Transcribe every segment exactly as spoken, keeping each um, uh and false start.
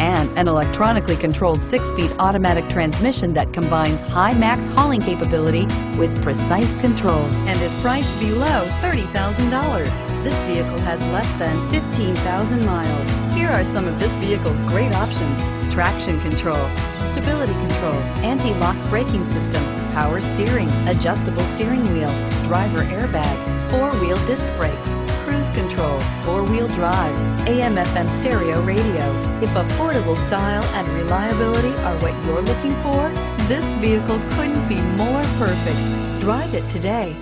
and an electronically controlled six-speed automatic transmission that combines high max hauling capability with precise control and is priced below thirty thousand dollars. This vehicle has less than fifteen thousand miles. Here are some of this vehicle's great options: traction control, stability control, anti-lock braking system, power steering, adjustable steering wheel, driver airbag, four-wheel disc brakes, cruise control, four-wheel drive, A M F M stereo radio. If affordable style and reliability are what you're looking for, this vehicle couldn't be more perfect. Drive it today.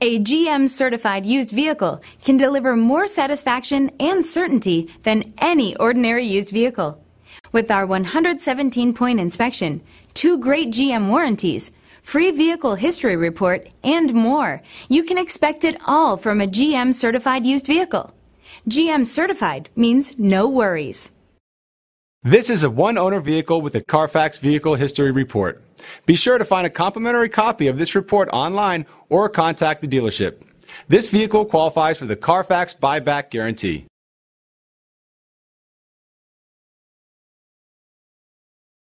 A G M-certified used vehicle can deliver more satisfaction and certainty than any ordinary used vehicle. With our one hundred seventeen point inspection, two great G M warranties, free vehicle history report, and more, you can expect it all from a G M-certified used vehicle. G M-certified means no worries. This is a one-owner vehicle with a Carfax Vehicle History Report. Be sure to find a complimentary copy of this report online or contact the dealership. This vehicle qualifies for the Carfax Buyback Guarantee.